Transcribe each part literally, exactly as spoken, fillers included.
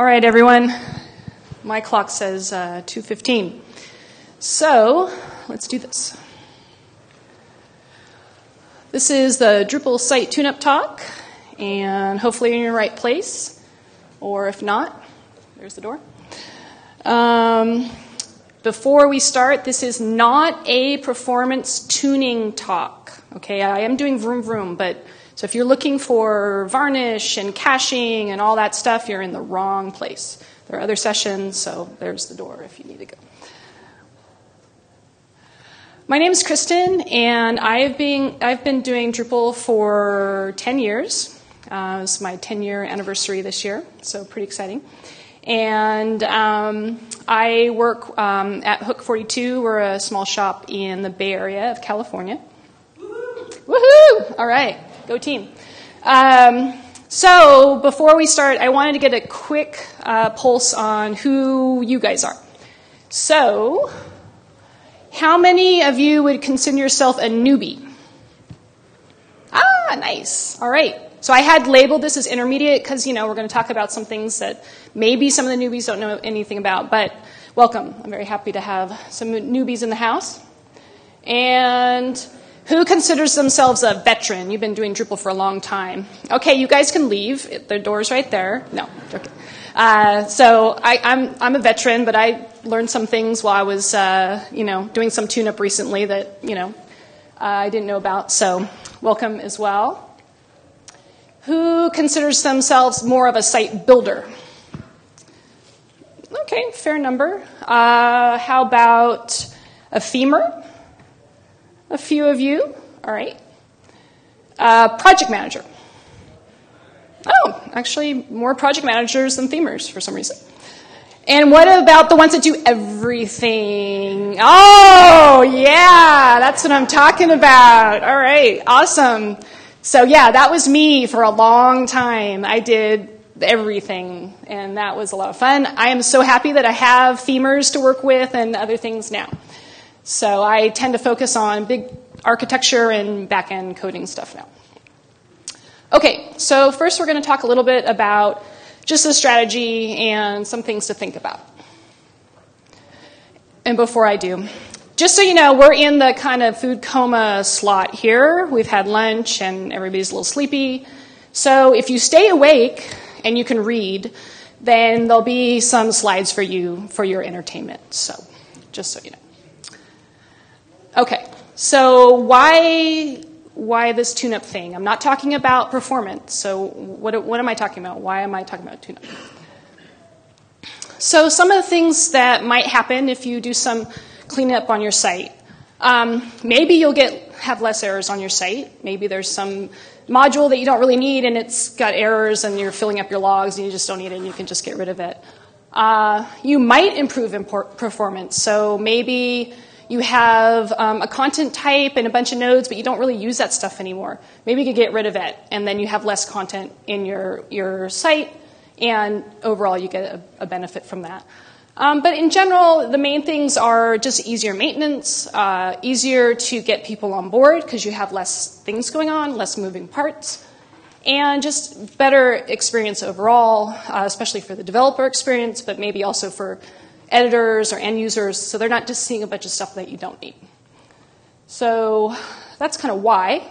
All right, everyone. My clock says uh, two fifteen. So let's do this. This is the Drupal site tune-up talk, and hopefully you're in your right place, or if not, there's the door. Um, before we start, this is not a performance tuning talk. Okay, I am doing vroom vroom, but so if you're looking for varnish and caching and all that stuff, you're in the wrong place. There are other sessions, so there's the door if you need to go. My name is Kristen, and I've been, I've been doing Drupal for ten years. Uh, it's my ten-year anniversary this year, so pretty exciting. And um, I work um, at Hook forty-two. We're a small shop in the Bay Area of California. Woohoo! Woohoo! All right, go team. Um, so before we start, I wanted to get a quick uh, pulse on who you guys are. So how many of you would consider yourself a newbie? Ah, nice. All right. So I had labeled this as intermediate because, you know, we're going to talk about some things that maybe some of the newbies don't know anything about. But welcome. I'm very happy to have some newbies in the house. And who considers themselves a veteran? You've been doing Drupal for a long time. Okay, you guys can leave. The door's right there. No, okay. Uh, so I, I'm I'm a veteran, but I learned some things while I was uh, you know doing some tune-up recently that you know uh, I didn't know about. So welcome as well. Who considers themselves more of a site builder? Okay, fair number. Uh, how about a femur? A few of you. All right. Uh, project manager. Oh, actually more project managers than themers for some reason. And what about the ones that do everything? Oh, yeah, that's what I'm talking about. All right, awesome. So, yeah, that was me for a long time. I did everything, and that was a lot of fun. I am so happy that I have themers to work with and other things now. So I tend to focus on big architecture and back-end coding stuff now. Okay, so first we're going to talk a little bit about just the strategy and some things to think about. And before I do, just so you know, we're in the kind of food coma slot here. We've had lunch and everybody's a little sleepy. So if you stay awake and you can read, then there'll be some slides for you for your entertainment. So just so you know. Okay, so why... Why this tune-up thing? I'm not talking about performance. So what, what am I talking about? Why am I talking about tune-up? So some of the things that might happen if you do some cleanup on your site. Um, maybe you'll get have less errors on your site. Maybe there's some module that you don't really need and it's got errors and you're filling up your logs and you just don't need it and you can just get rid of it. Uh, you might improve import performance. So maybe you have um, a content type and a bunch of nodes, but you don't really use that stuff anymore. Maybe you could get rid of it, and then you have less content in your, your site, and overall you get a, a benefit from that. Um, but in general, the main things are just easier maintenance, uh, easier to get people on board because you have less things going on, less moving parts, and just better experience overall, uh, especially for the developer experience, but maybe also for editors or end users, so they're not just seeing a bunch of stuff that you don't need. So that's kind of why.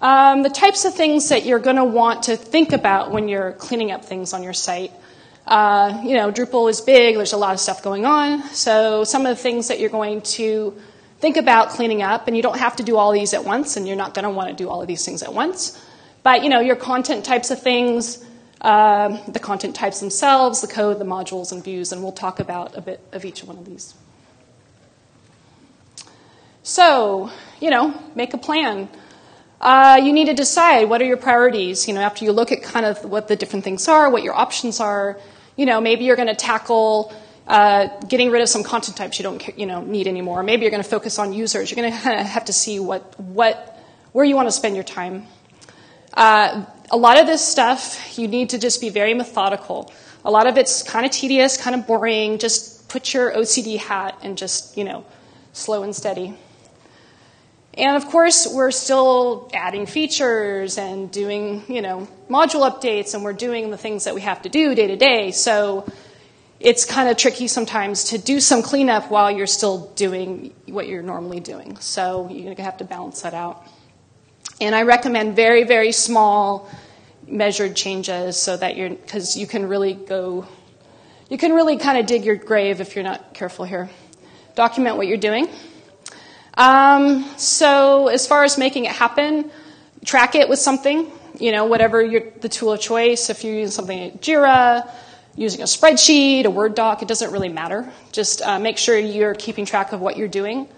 Um, the types of things that you're going to want to think about when you're cleaning up things on your site. Uh, you know, Drupal is big. There's a lot of stuff going on. So some of the things that you're going to think about cleaning up, and you don't have to do all these at once, and you're not going to want to do all of these things at once. But, you know, your content types of things, Um, the content types themselves, the code, the modules, and views, and we'll talk about a bit of each one of these. So, you know, make a plan. Uh, you need to decide what are your priorities. You know, after you look at kind of what the different things are, what your options are, you know, maybe you're going to tackle uh, getting rid of some content types you don't, you know, need anymore. Maybe you're going to focus on users. You're going to kind of have to see what, what, where you want to spend your time. Uh, A lot of this stuff, you need to just be very methodical. A lot of it's kind of tedious, kind of boring. Just put your O C D hat and just, you know, slow and steady. And of course, we're still adding features and doing, you know, module updates, and we're doing the things that we have to do day to day. So it's kind of tricky sometimes to do some cleanup while you're still doing what you're normally doing. So you're going to have to balance that out. And I recommend very, very small measured changes so that you're, because you can really go, you can really kind of dig your grave if you're not careful here. Document what you're doing. Um, so as far as making it happen, track it with something, you know, whatever your, the tool of choice. If you're using something like Jira, using a spreadsheet, a Word doc, it doesn't really matter. Just uh, make sure you're keeping track of what you're doing.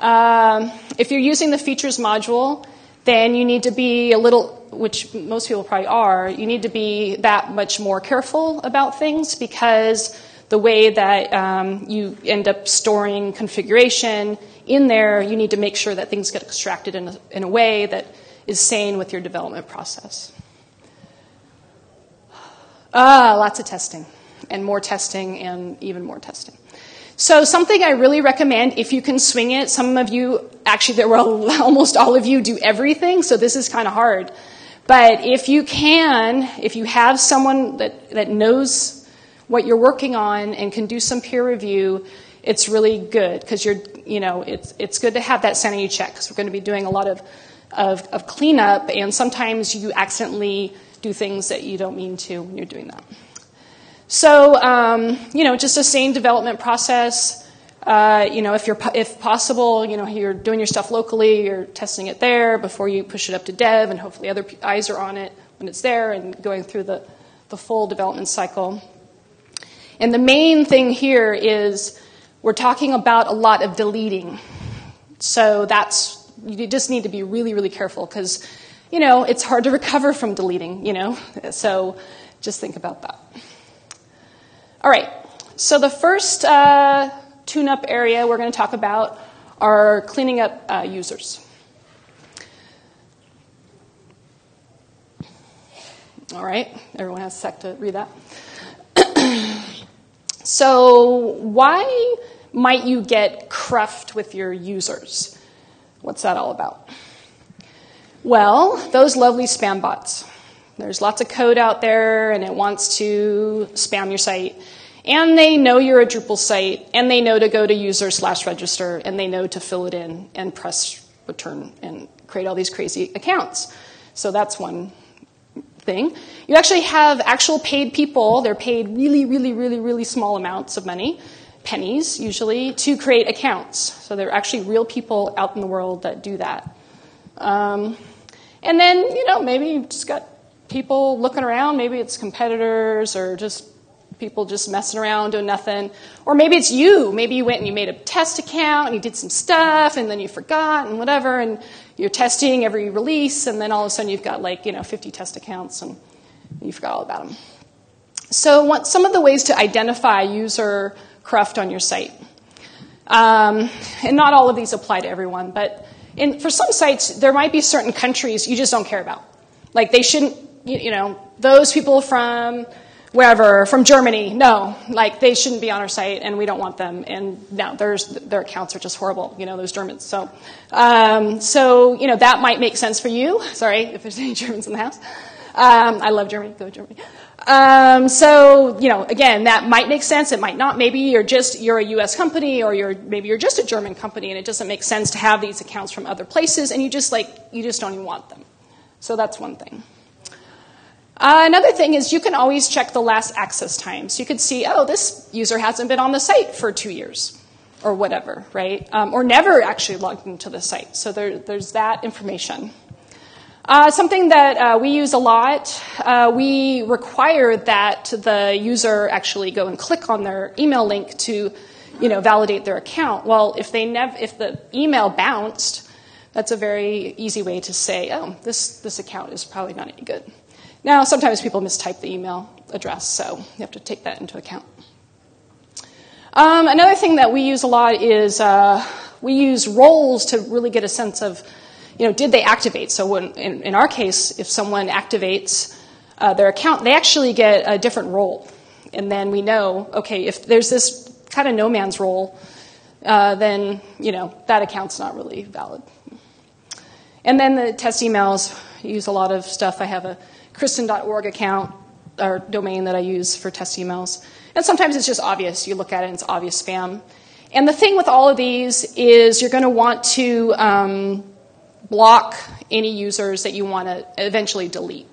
Um, if you're using the features module, then you need to be a little, which most people probably are, you need to be that much more careful about things, because the way that um, you end up storing configuration in there, you need to make sure that things get extracted in a, in a way that is sane with your development process. Ah, lots of testing, and more testing, and even more testing. So something I really recommend, if you can swing it, some of you, actually there were almost all of you do everything, so this is kind of hard. But if you can, if you have someone that, that knows what you're working on and can do some peer review, it's really good, because you're, you know, it's it's good to have that sanity check, because we're going to be doing a lot of, of of cleanup, and sometimes you accidentally do things that you don't mean to when you're doing that. So um, you know, just a sane development process. Uh, you know, if you're if possible, you know, you're doing your stuff locally, you're testing it there before you push it up to dev, and hopefully other eyes are on it when it's there, and going through the the full development cycle. And the main thing here is we're talking about a lot of deleting. So that's, you just need to be really, really careful, because, you know, it's hard to recover from deleting, you know. So just think about that. All right. So the first uh, tune-up area we're going to talk about are cleaning up uh, users. All right. Everyone has a sec to read that. So why might you get cruffed with your users? What's that all about? Well, those lovely spam bots. There's lots of code out there, and it wants to spam your site. And they know you're a Drupal site, and they know to go to user slash register, and they know to fill it in and press return and create all these crazy accounts. So that's one thing. You actually have actual paid people. They're paid really, really, really, really small amounts of money, pennies usually, to create accounts. So they're actually real people out in the world that do that. Um, and then, you know, maybe you've just got people looking around. Maybe it's competitors, or just people just messing around doing nothing. Or maybe it's you. Maybe you went and you made a test account, and you did some stuff, and then you forgot and whatever, and you're testing every release, and then all of a sudden you've got, like, you know, fifty test accounts, and you forgot all about them. So what, some of the ways to identify user cruft on your site. Um, and not all of these apply to everyone, but in, for some sites, there might be certain countries you just don't care about. Like, they shouldn't, you, you know, those people from wherever, from Germany, no, like, they shouldn't be on our site, and we don't want them, and no, there's, their accounts are just horrible, you know, those Germans. So, um, so you know, that might make sense for you. Sorry if there's any Germans in the house. Um, I love Germany. Go Germany. Um, so, you know, again, that might make sense. It might not. Maybe you're just, you're a U S company, or you're, maybe you're just a German company, and it doesn't make sense to have these accounts from other places, and you just, like, you just don't even want them. So that's one thing. Uh, another thing is you can always check the last access time. So you could see, oh, this user hasn't been on the site for two years or whatever, right? Um, or never actually logged into the site. So there, there's that information. Uh, something that uh, we use a lot, uh, we require that the user actually go and click on their email link to, you know, validate their account. Well, if they nev- if the email bounced, that's a very easy way to say, oh, this this account is probably not any good. Now, sometimes people mistype the email address, so you have to take that into account. Um, another thing that we use a lot is uh, we use roles to really get a sense of, you know, did they activate? So when, in, in our case, if someone activates uh, their account, they actually get a different role. And then we know, okay, if there's this kind of no man's role, uh, then, you know, that account's not really valid. And then the test emails, I use a lot of stuff. I have a Kristen dot org account or domain that I use for test emails. And sometimes it's just obvious. You look at it and it's obvious spam. And the thing with all of these is you're going to want to um, block any users that you want to eventually delete.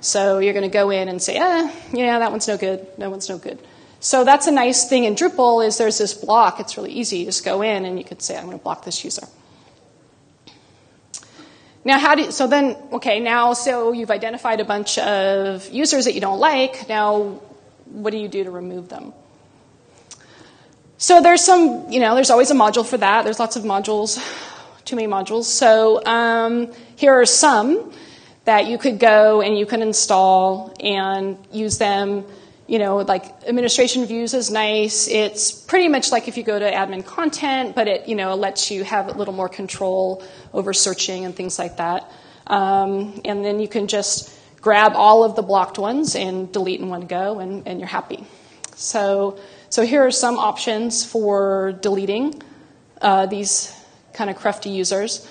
So you're going to go in and say, eh, yeah, that one's no good. That one's no good. So that's a nice thing in Drupal is there's this block. It's really easy. You just go in and you could say, I'm going to block this user. Now, how do you, so then, okay, now, so you've identified a bunch of users that you don't like. Now, what do you do to remove them? So there's some, you know, there's always a module for that. There's lots of modules, too many modules. So um, here are some that you could go and you can install and use them. You know, like administration views is nice. It's pretty much like if you go to admin content, but it, you know, lets you have a little more control over searching and things like that. Um, and then you can just grab all of the blocked ones and delete in one go, and, and you're happy. So, so here are some options for deleting uh, these kind of crafty users.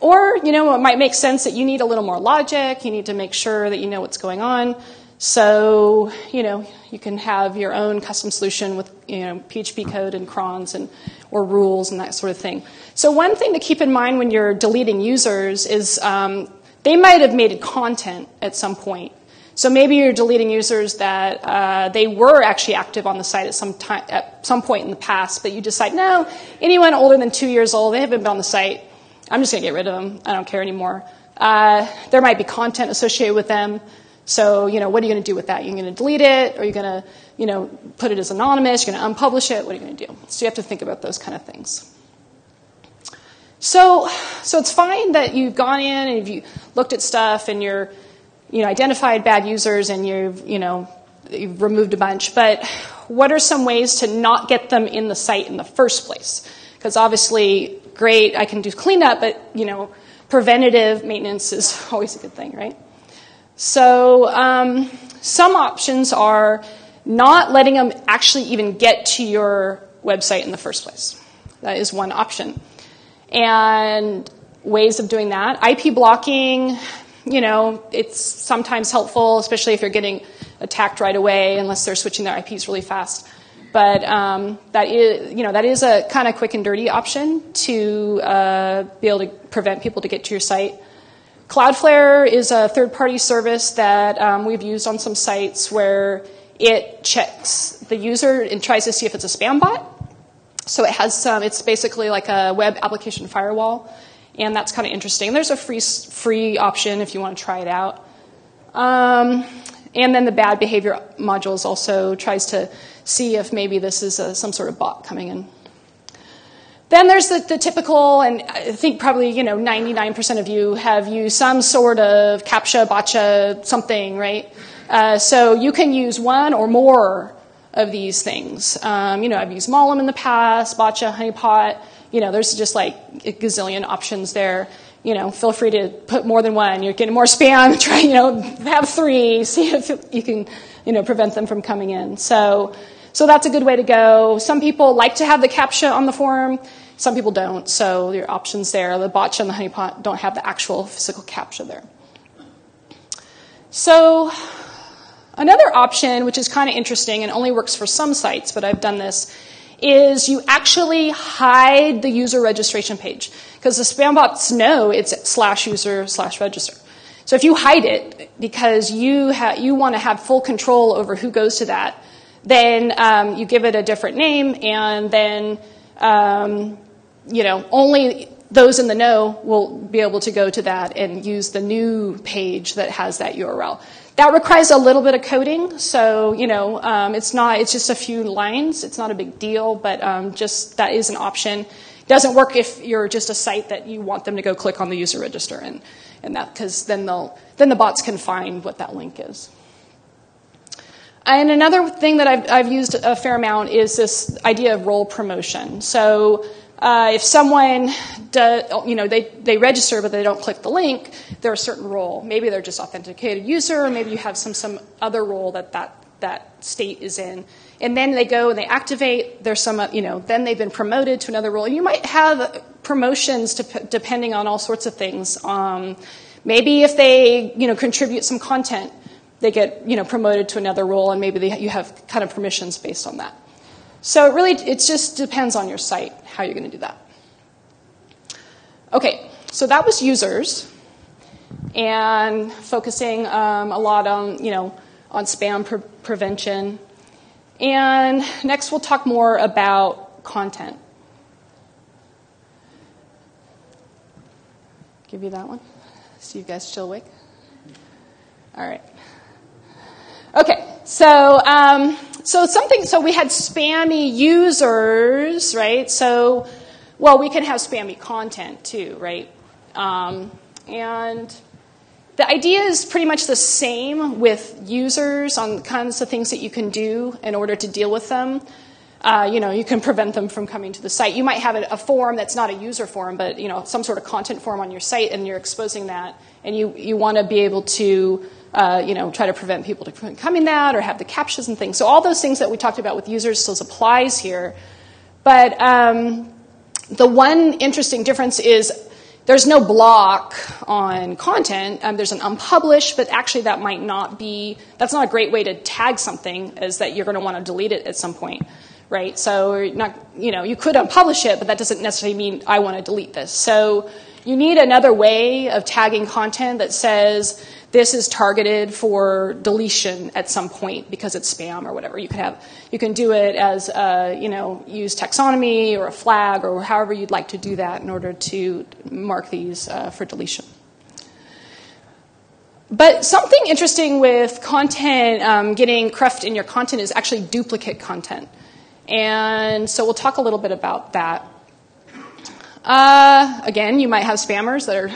Or, you know, it might make sense that you need a little more logic. You need to make sure that you know what's going on. So, you know, you can have your own custom solution with, you know, P H P code and crons and or rules and that sort of thing. So one thing to keep in mind when you're deleting users is um, they might have made content at some point. So maybe you're deleting users that uh, they were actually active on the site at some time, at some point in the past, but you decide, no, anyone older than two years old, they haven't been on the site. I'm just going to get rid of them. I don't care anymore. Uh, there might be content associated with them. So, you know, what are you going to do with that? You're going to delete it? Or you're going to, you know, put it as anonymous? You're going to unpublish it? What are you going to do? So you have to think about those kind of things. So, so it's fine that you've gone in and you've looked at stuff and you're, you know, identified bad users and you've, you know, you've removed a bunch. But what are some ways to not get them in the site in the first place? Because obviously, great, I can do cleanup, but, you know, preventative maintenance is always a good thing, right? So um, some options are not letting them actually even get to your website in the first place. That is one option. And ways of doing that, I P blocking, you know, it's sometimes helpful, especially if you're getting attacked right away, unless they're switching their I Ps really fast. But um, that is, you know, that is a kind of quick and dirty option to uh, be able to prevent people to get to your site. Cloudflare is a third-party service that um, we've used on some sites where it checks the user and tries to see if it's a spam bot. So it has some, it's basically like a web application firewall, and that's kind of interesting. There's a free free option if you want to try it out. Um, and then the bad behavior modules also tries to see if maybe this is a, some sort of bot coming in. Then there's the, the typical, and I think probably, you know, ninety-nine percent of you have used some sort of CAPTCHA, BAPTCHA, something, right? Uh, so you can use one or more of these things. Um, you know, I've used Malum in the past, BAPTCHA, Honeypot. You know, there's just like a gazillion options there. You know, feel free to put more than one. You're getting more spam. Try, you know, have three. See if you can, you know, prevent them from coming in. So, so that's a good way to go. Some people like to have the CAPTCHA on the form. Some people don't, so your options there. The BAPTCHA and the Honeypot don't have the actual physical CAPTCHA there. So another option, which is kind of interesting and only works for some sites, but I've done this, is you actually hide the user registration page because the spam bots know it's slash user slash register. So if you hide it because you ha- you want to have full control over who goes to that, then um, you give it a different name, and then um, you know, only those in the know will be able to go to that and use the new page that has that U R L. That requires a little bit of coding, so, you know, um, it's not, it's just a few lines. It's not a big deal, but um, just that is an option. It doesn't work if you're just a site that you want them to go click on the user register and, and that, because then they'll, then the bots can find what that link is. And another thing that I've, I've used a fair amount is this idea of role promotion. So uh, if someone, do, you know, they, they register but they don't click the link, they're a certain role. Maybe they're just authenticated user, or maybe you have some, some other role that, that that state is in. And then they go and they activate. There's some, you know, then they've been promoted to another role. And you might have promotions to, depending on all sorts of things. Um, maybe if they, you know, contribute some content, they get, you know, promoted to another role, and maybe they, you have kind of permissions based on that. So it really, it just depends on your site how you're going to do that. Okay, so that was users, and focusing um, a lot on, you know, on spam pre- prevention. And next we'll talk more about content. Give you that one. So you guys still awake? All right. Okay, so um, so something. So we had spammy users, right? So, well, we can have spammy content too, right? Um, and the idea is pretty much the same with users on kinds of things that you can do in order to deal with them. Uh, you know, you can prevent them from coming to the site. You might have a, a form that's not a user form, but, you know, some sort of content form on your site, and you're exposing that, and you, you want to be able to, uh, you know, try to prevent people from coming that, or have the captchas and things. So all those things that we talked about with users still applies here. But um, the one interesting difference is there's no block on content. Um, there's an unpublished, but actually that might not be, that's not a great way to tag something, is that you're going to want to delete it at some point. Right, so not, you know, you could unpublish it, but that doesn't necessarily mean I want to delete this. So you need another way of tagging content that says this is targeted for deletion at some point because it's spam or whatever. You can have, you can do it as a, you know, use taxonomy or a flag or however you'd like to do that in order to mark these uh, for deletion. But something interesting with content um, getting cruffed in your content is actually duplicate content. And so we'll talk a little bit about that. Uh, again, you might have spammers that are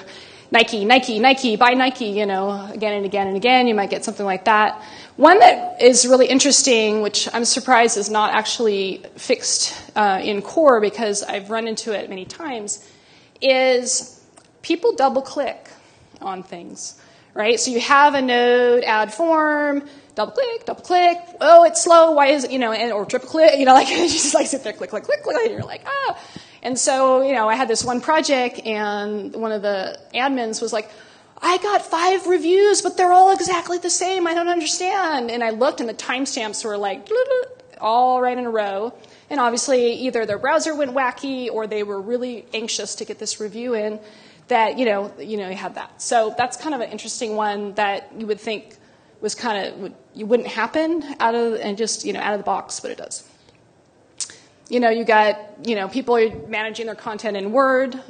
Nike, Nike, Nike, buy Nike, you know, again and again and again. You might get something like that. One that is really interesting, which I'm surprised is not actually fixed uh, in core because I've run into it many times, is people double-click on things, right? So you have a node add form, double click, double click. Oh, it's slow. Why is it, you know, and, or triple click, you know, like, you just like sit there, click, click, click, click, and you're like, ah. And so, you know, I had this one project, and one of the admins was like, I got five reviews, but they're all exactly the same. I don't understand. And I looked, and the timestamps were like, all right in a row. And obviously, either their browser went wacky, or they were really anxious to get this review in that, you know, you know, you had that. So that's kind of an interesting one that you would think was kind of, you wouldn't happen out of, and just, you know, out of the box, but it does. You know, you got, you know, people are managing their content in Word. You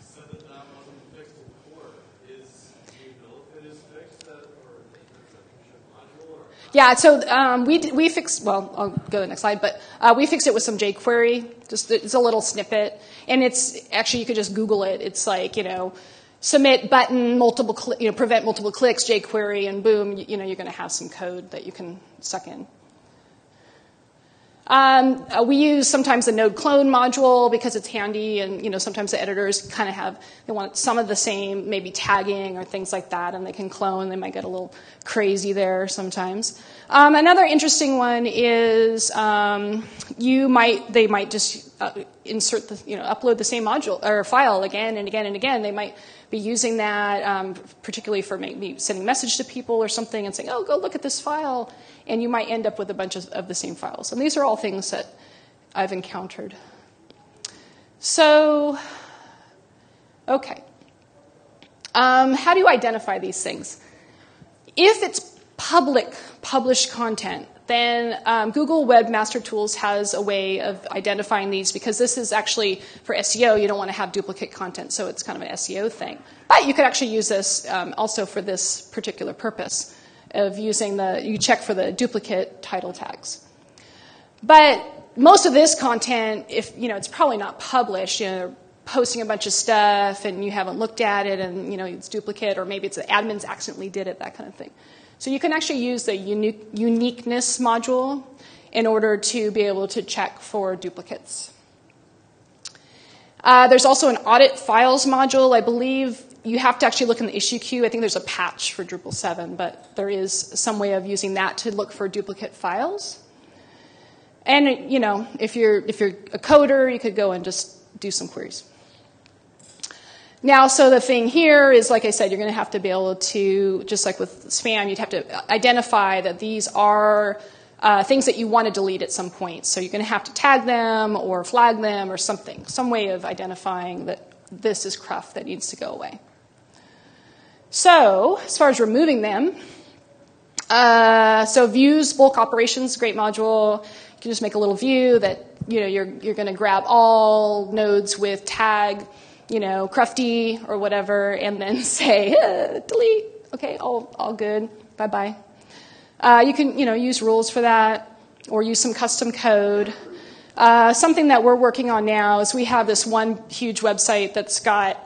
said that that wasn't fixed before. Is, do you know if it is fixed, that, or is it a module? Or yeah, so um, we we fixed, well, I'll go to the next slide, but uh, we fixed it with some jQuery. Just, it's a little snippet. And it's, actually, you could just Google it. It's like, you know, submit button, multiple, cl- you know, prevent multiple clicks, jQuery, and boom, you, you know, you're going to have some code that you can suck in. Um, uh, we use sometimes the node clone module because it's handy, and you know, sometimes the editors kind of have, they want some of the same, maybe tagging or things like that, and they can clone. They might get a little crazy there sometimes. Um, another interesting one is um, you might, they might just uh, insert the, you know, upload the same module or file again and again and again. They might be using that um, particularly for maybe sending message to people or something and saying, oh, go look at this file. And you might end up with a bunch of, of the same files. And these are all things that I've encountered. So, okay. Um, how do you identify these things? If it's public, published content, then um, Google Webmaster Tools has a way of identifying these, because this is actually, for S E O, you don't want to have duplicate content, so it's kind of an S E O thing. But you could actually use this um, also for this particular purpose of using the, you check for the duplicate title tags. But most of this content, if, you know, it's probably not published, you know, posting a bunch of stuff and you haven't looked at it and, you know, it's duplicate, or maybe it's the admins accidentally did it, that kind of thing. So you can actually use the unique, uniqueness module in order to be able to check for duplicates. Uh, there's also an audit files module. I believe you have to actually look in the issue queue. I think there's a patch for Drupal seven, but there is some way of using that to look for duplicate files. And, you know, if you're if you're a coder, you could go and just do some queries. Now, so the thing here is, like I said, you're going to have to be able to, just like with spam, you'd have to identify that these are uh, things that you want to delete at some point. So you're going to have to tag them or flag them or something, some way of identifying that this is crap that needs to go away. So as far as removing them, uh, so views, bulk operations, great module. You can just make a little view that, you know, you're, you're going to grab all nodes with tag, you know, crufty or whatever, and then say, eh, delete. Okay, all, all good. Bye-bye. Uh, you can, you know, use rules for that or use some custom code. Uh, something that we're working on now is we have this one huge website that's got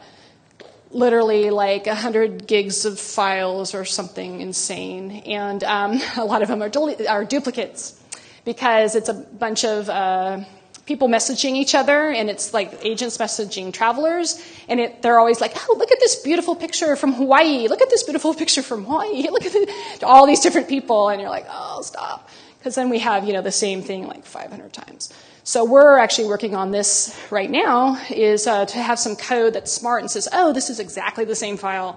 literally like one hundred gigs of files or something insane. And um, a lot of them are, deli- are duplicates because it's a bunch of... Uh, people messaging each other, and it's like agents messaging travelers, and it, they're always like, oh, look at this beautiful picture from Hawaii. Look at this beautiful picture from Hawaii. Look at this. All these different people, and you're like, oh, stop. Because then we have, you know, the same thing like five hundred times. So we're actually working on this right now, is uh, to have some code that's smart and says, oh, this is exactly the same file.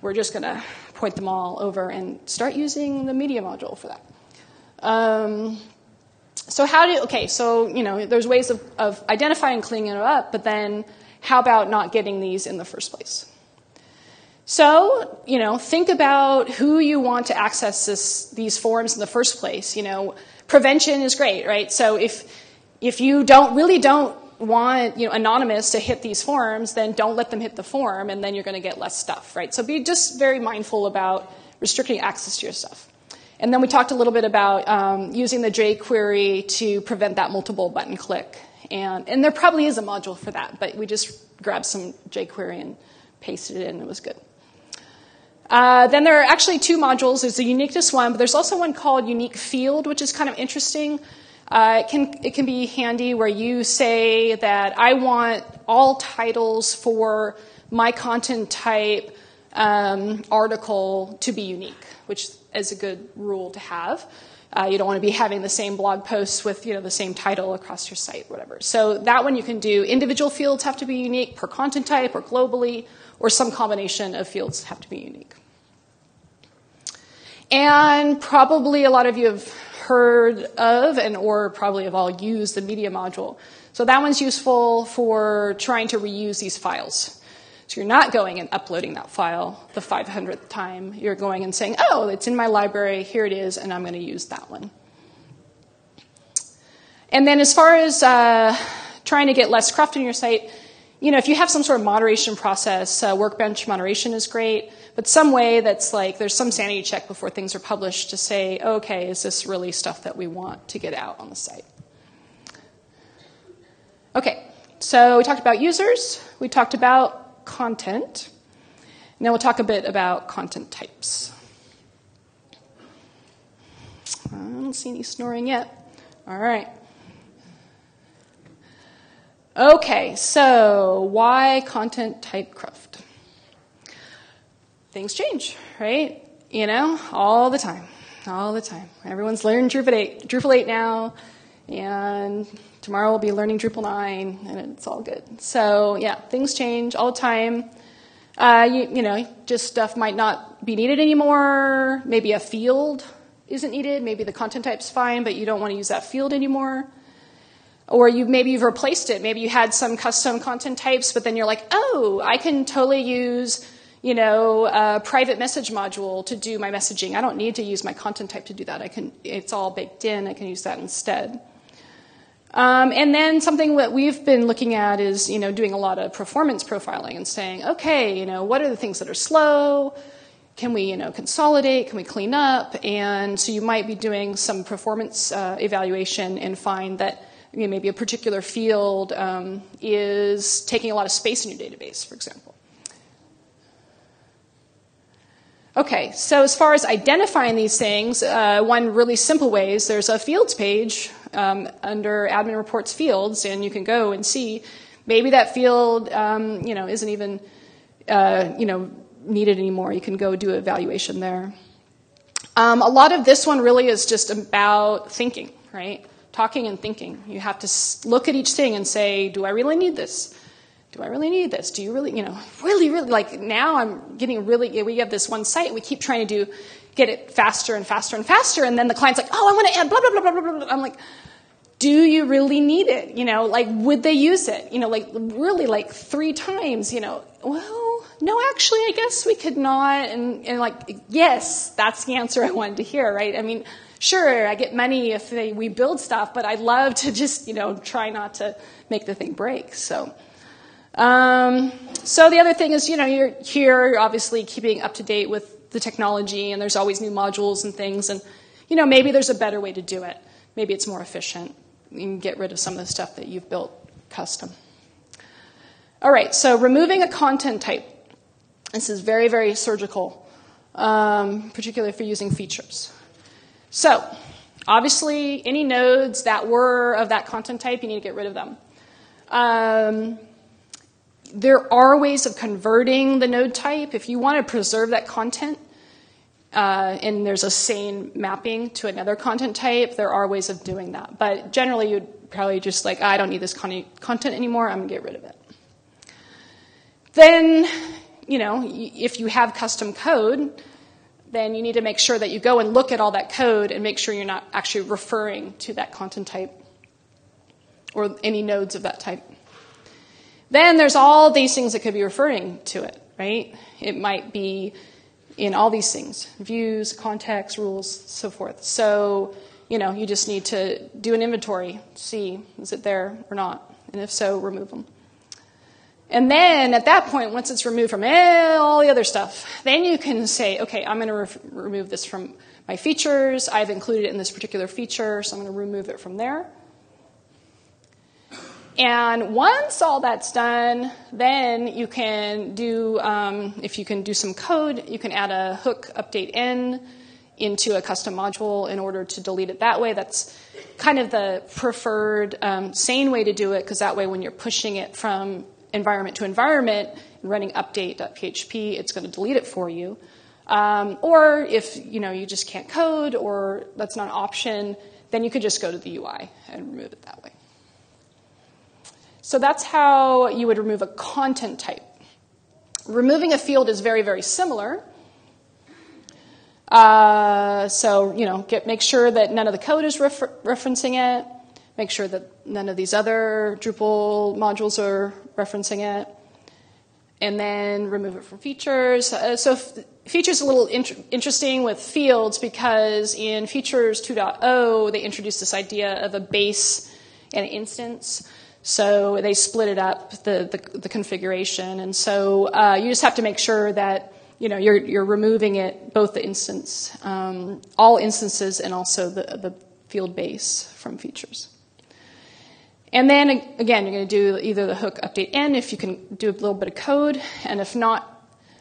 We're just going to point them all over and start using the media module for that. Um... So how do, okay, so, you know, there's ways of, of identifying, cleaning it up, but then how about not getting these in the first place? So, you know, think about who you want to access this, these forms in the first place. You know, prevention is great, right? So if, if you don't, really don't want, you know, anonymous to hit these forms, then don't let them hit the form, and then you're going to get less stuff, right? So be just very mindful about restricting access to your stuff. And then we talked a little bit about um, using the jQuery to prevent that multiple button click. And, and there probably is a module for that, but we just grabbed some jQuery and pasted it in. It was good. Uh, then there are actually two modules. There's the uniqueness one, but there's also one called unique field, which is kind of interesting. Uh, it can, it can be handy where you say that I want all titles for my content type um, article to be unique, which is a good rule to have. Uh, you don't want to be having the same blog posts with, you know, the same title across your site, whatever. So that one you can do. Individual fields have to be unique per content type or globally, or some combination of fields have to be unique. And probably a lot of you have heard of and or probably have all used the media module. So that one's useful for trying to reuse these files. So you're not going and uploading that file the five hundredth time. You're going and saying, oh, it's in my library. Here it is, and I'm going to use that one. And then as far as uh, trying to get less cruft in your site, you know, if you have some sort of moderation process, uh, Workbench moderation is great, but some way that's like there's some sanity check before things are published to say, okay, is this really stuff that we want to get out on the site? Okay, so we talked about users. We talked about content. Now we'll talk a bit about content types. I don't see any snoring yet. All right. Okay, so why content type cruft? Things change, right? You know, all the time. All the time. Everyone's learned Drupal eight, Drupal eight now, and tomorrow we'll be learning Drupal nine, and it's all good. So, yeah, things change all the time. Uh, you, you know, just stuff might not be needed anymore. Maybe a field isn't needed. Maybe the content type's fine, but you don't want to use that field anymore. Or you maybe you've replaced it. Maybe you had some custom content types, but then you're like, oh, I can totally use, you know, a private message module to do my messaging. I don't need to use my content type to do that. I can. It's all baked in. I can use that instead. Um, and then something that we've been looking at is, you know, doing a lot of performance profiling and saying, okay, you know, what are the things that are slow? Can we, you know, consolidate? Can we clean up? And so you might be doing some performance uh, evaluation and find that, you know, maybe a particular field um, is taking a lot of space in your database, for example. Okay, so as far as identifying these things, uh, one really simple way is there's a fields page um, under admin reports fields, and you can go and see maybe that field um, you know, isn't even uh, you know, needed anymore. You can go do an evaluation there. Um, a lot of this one really is just about thinking, right? talking and thinking. You have to look at each thing and say, do I really need this? Do I really need this? Do you really, you know, really, really, like now I'm getting really, we have this one site and we keep trying to do, get it faster and faster and faster. And then the client's like, oh, I want to add blah, blah, blah, blah, blah, blah. I'm like, do you really need it? You know, like, would they use it? You know, like, really, like, three times, you know, well, no, actually, I guess we could not. And, and like, yes, that's the answer I wanted to hear, right? I mean, sure, I get money if they, we build stuff, but I love to just, you know, try not to make the thing break. So, um, so the other thing is, you know, you're here, you're obviously keeping up to date with the technology, and there's always new modules and things, and, you know, maybe there's a better way to do it. Maybe it's more efficient. You can get rid of some of the stuff that you've built custom. All right, so removing a content type. This is very, very surgical, um, particularly for using features. So obviously, any nodes that were of that content type, you need to get rid of them. Um, there are ways of converting the node type. If you want to preserve that content, Uh, and there's a sane mapping to another content type, there are ways of doing that. But generally, you'd probably just like, I don't need this con- content anymore. I'm going to get rid of it. Then, you know, y- if you have custom code, then you need to make sure that you go and look at all that code and make sure you're not actually referring to that content type or any nodes of that type. Then there's all these things that could be referring to it, right? It might be in all these things, views, contexts, rules, so forth. So, you know, you just need to do an inventory, see, is it there or not? And if so, remove them. And then at that point, once it's removed from all the other stuff, then you can say, okay, I'm going to re- remove this from my features. I've included it in this particular feature, so I'm going to remove it from there. And once all that's done, then you can do, um, if you can do some code, you can add a hook update in into a custom module in order to delete it that way. That's kind of the preferred um, sane way to do it, because that way when you're pushing it from environment to environment and running update.php, it's going to delete it for you. Um, or if, you know, you just can't code or that's not an option, then you could just go to the U I and remove it that way. So that's how you would remove a content type. Removing a field is very, very similar. Uh, so, you know, get, make sure that none of the code is refer- referencing it. Make sure that none of these other Drupal modules are referencing it. And then remove it from features. Uh, so f- features are a little int- interesting with fields, because in Features two point oh, they introduced this idea of a base and an instance. So they split it up, the, the, the configuration. And so uh, you just have to make sure that, you know, you're, you're removing it, both the instance, um, all instances, and also the, the field base from features. And then, again, you're going to do either the hook update in, if you can do a little bit of code. And if not,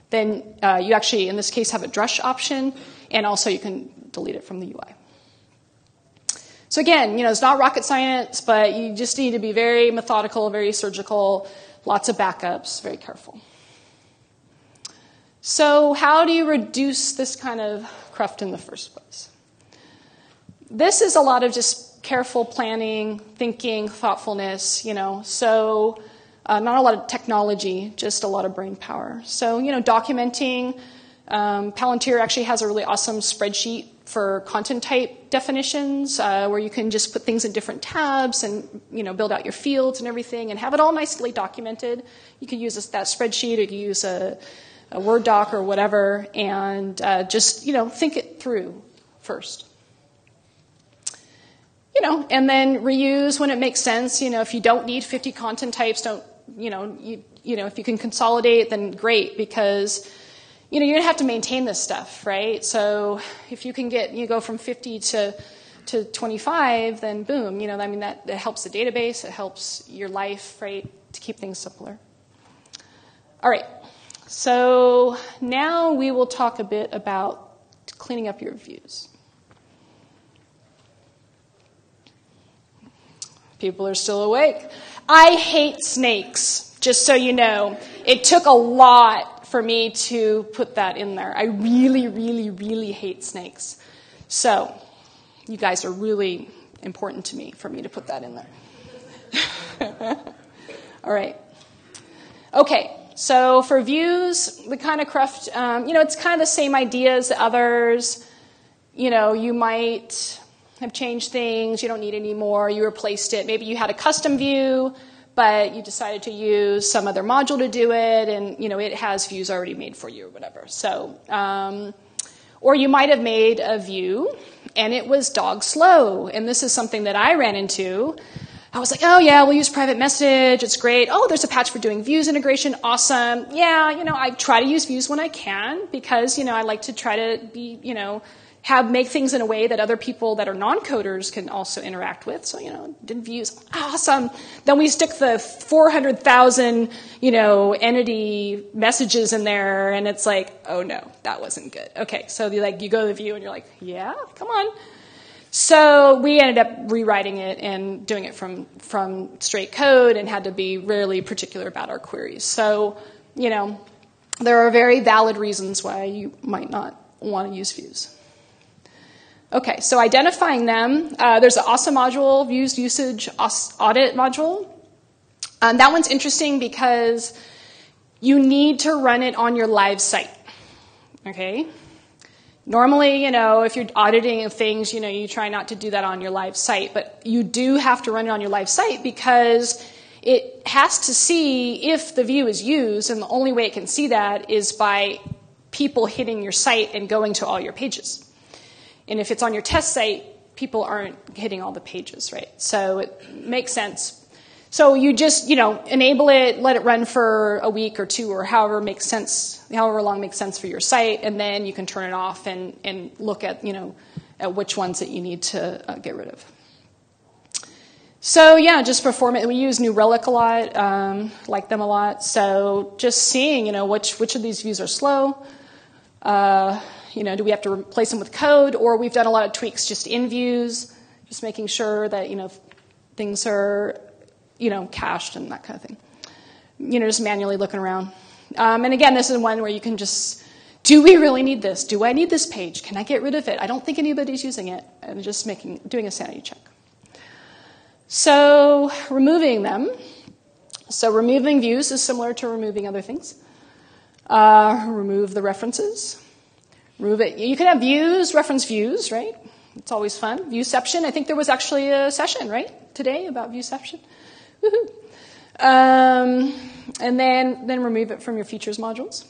then uh, you actually, in this case, have a drush option. And also you can delete it from the U I. So again, you know, it's not rocket science, but you just need to be very methodical, very surgical, lots of backups, very careful. So how do you reduce this kind of cruft in the first place? This is a lot of just careful planning, thinking, thoughtfulness, you know. So uh, not a lot of technology, just a lot of brain power. So, you know, documenting. Um, Palantir actually has a really awesome spreadsheet for content type definitions, uh, where you can just put things in different tabs and, you know, build out your fields and everything and have it all nicely documented. You can use this, that spreadsheet, or you can use a, a Word doc or whatever, and uh, just, you know, think it through first. You know, and then reuse when it makes sense. You know, if you don't need fifty content types, don't, you know, you, you know, if you can consolidate, then great, because you know, you're going to have to maintain this stuff, right? So if you can get, you go from fifty to to twenty-five, then boom, you know, I mean, that, that helps the database. It helps your life, right, to keep things simpler. All right, so now we will talk a bit about cleaning up your views. People are still awake. I hate snakes, just so you know. It took a lot for me to put that in there. I really, really, really hate snakes. So you guys are really important to me for me to put that in there. All right. Okay. So for views, we kind of cruft, um, you know, it's kind of the same idea as the others. You know, you might have changed things. You don't need any more. You replaced it. Maybe you had a custom view, but you decided to use some other module to do it, and, you know, it has views already made for you or whatever. So, um, or you might have made a view, and it was dog slow. And this is something that I ran into. I was like, oh, yeah, we'll use private message. It's great. Oh, there's a patch for doing views integration. Awesome. Yeah, you know, I try to use views when I can because, you know, I like to try to be, you know, have make things in a way that other people that are non-coders can also interact with. So, you know, did views. Awesome. Then we stick the four hundred thousand, you know, entity messages in there, and it's like, oh, no, that wasn't good. Okay, so like you go to the view, and you're like, yeah, come on. So we ended up rewriting it and doing it from, from straight code and had to be really particular about our queries. So, you know, there are very valid reasons why you might not want to use views. Okay, so identifying them. Uh, there's an awesome module, views usage audit module. Um, that one's interesting because you need to run it on your live site, okay? Normally, you know, if you're auditing things, you know, you try not to do that on your live site, but you do have to run it on your live site because it has to see if the view is used, and the only way it can see that is by people hitting your site and going to all your pages. And if it's on your test site, people aren't hitting all the pages, right? So it makes sense. So you just, you know, enable it, let it run for a week or two or however makes sense, however long makes sense for your site, and then you can turn it off and, and look at, you know, at which ones that you need to uh, get rid of. So, yeah, just perform it. We use New Relic a lot, um, like them a lot. So just seeing, you know, which, which of these views are slow. Uh, you know, do we have to replace them with code? Or we've done a lot of tweaks just in views, just making sure that, you know, things are, you know, cached and that kind of thing. You know, just manually looking around. Um, and again, this is one where you can just, do we really need this? Do I need this page? Can I get rid of it? I don't think anybody's using it. I'm just making, doing a sanity check. So removing them. So removing views is similar to removing other things. Uh, remove the references. Remove it. You can have views, reference views, right? It's always fun. Viewception. I think there was actually a session, right, today about viewception. Woohoo! Um, and then, then remove it from your features modules.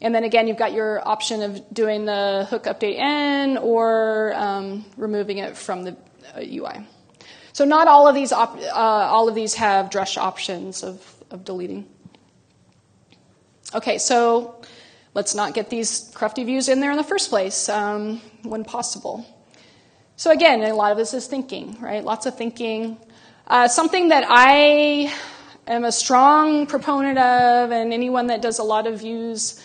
And then again, you've got your option of doing the hook update N or um, removing it from the U I. So not all of these op- uh, all of these have drush options of, of deleting. Okay, so let's not get these crufty views in there in the first place um, when possible. So again, a lot of this is thinking, right? Lots of thinking. Uh, something that I am a strong proponent of, and anyone that does a lot of views